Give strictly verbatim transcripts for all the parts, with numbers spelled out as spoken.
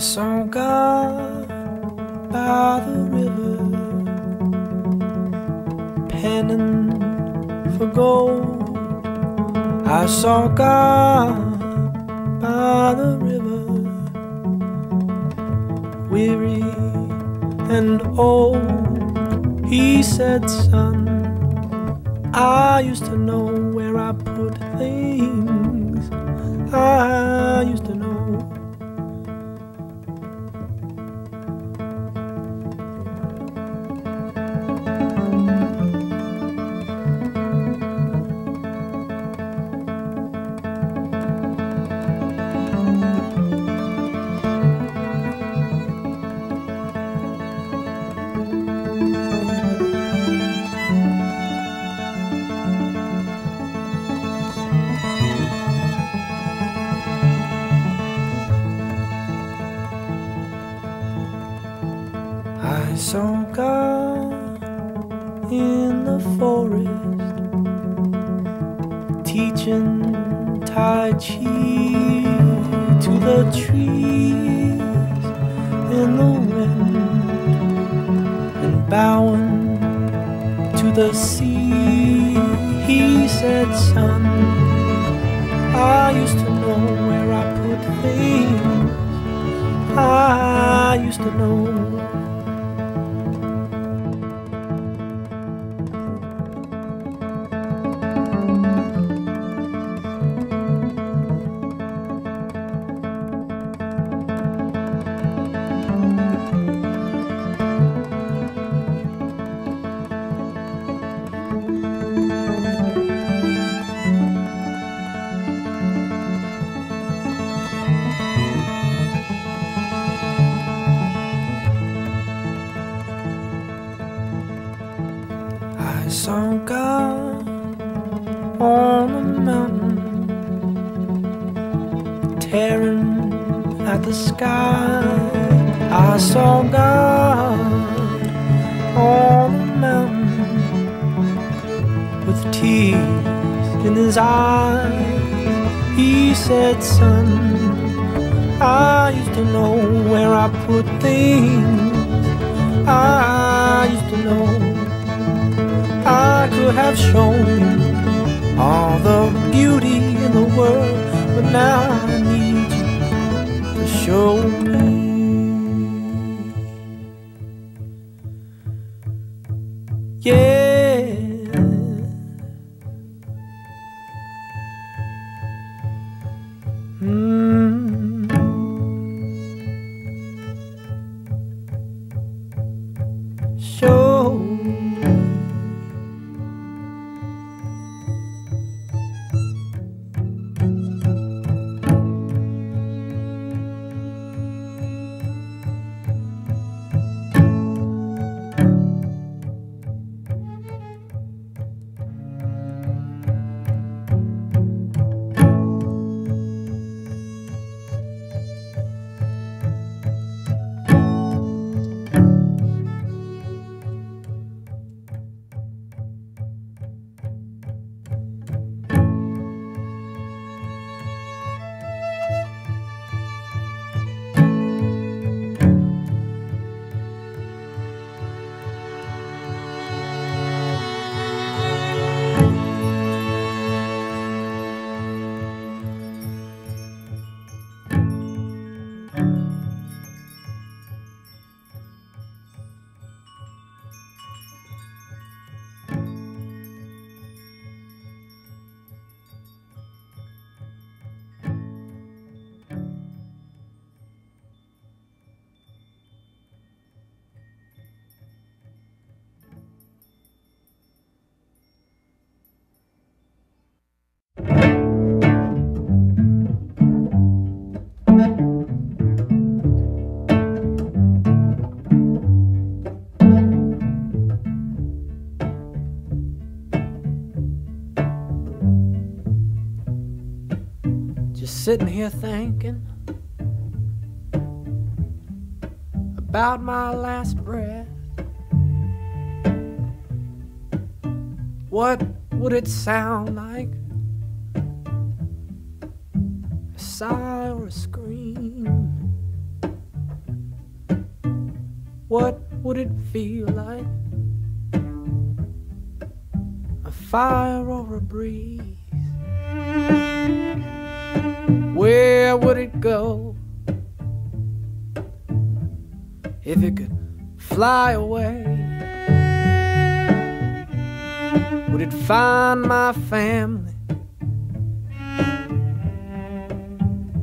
saw God by the river, panning for gold. I saw God by the river, weary and old. He said, "Son, I used to know where I put things. I used to know." I saw God in the forest, teaching Tai Chi to the trees in the wind, and bowing to the sea. He said, "Son, I used to know where I put things. I used to know." I saw God on a mountain, tearing at the sky. I saw God on a mountain, with tears in his eyes. He said, "Son, I used to know where I put things. I used to know. I could have shown you all the beauty in the world, but now I need you to show me." Yeah. Mm. Show me. Sitting here thinking about my last breath. What would it sound like? A sigh or a scream? What would it feel like? A fire or a breeze? Where would it go? If it could fly away, would it find my family?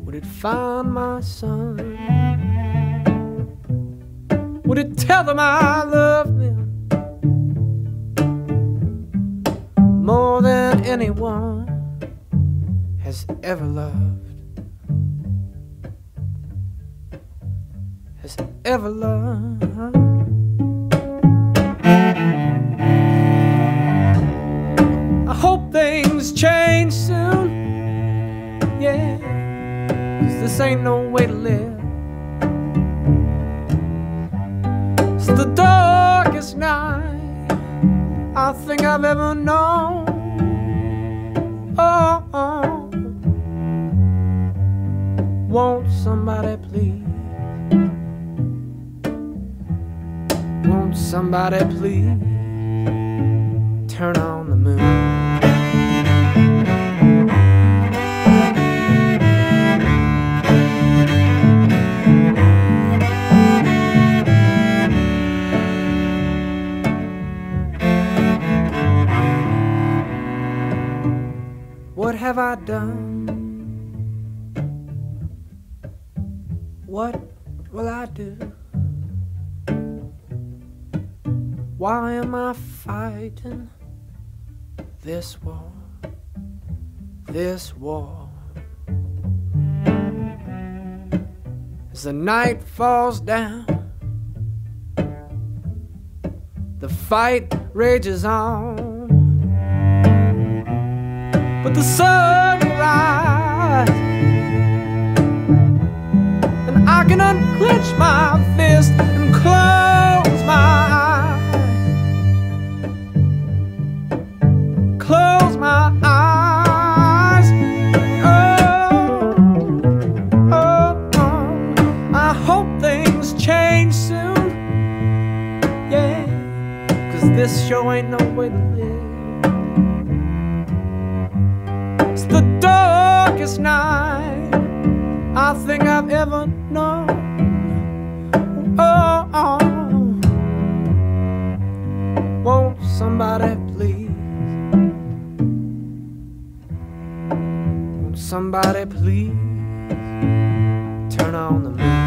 Would it find my son? Would it tell them I love them more than anyone has ever loved? Has ever loved? I hope things change soon, yeah, 'cause this ain't no way to live. The darkest night I think I've ever known. Oh, oh. Won't somebody please, won't somebody please turn on the moon? What have I done? What will I do? Why am I fighting this war, this war? As the night falls down, the fight rages on. But the sun will rise, and I can unclench my fist and close my eyes, close my eyes. Oh, oh, oh. I hope things change soon, yeah, 'cause this show ain't no way to live. The darkest night I think I've ever known. Oh, oh. Won't somebody please, won't somebody please turn on the moon?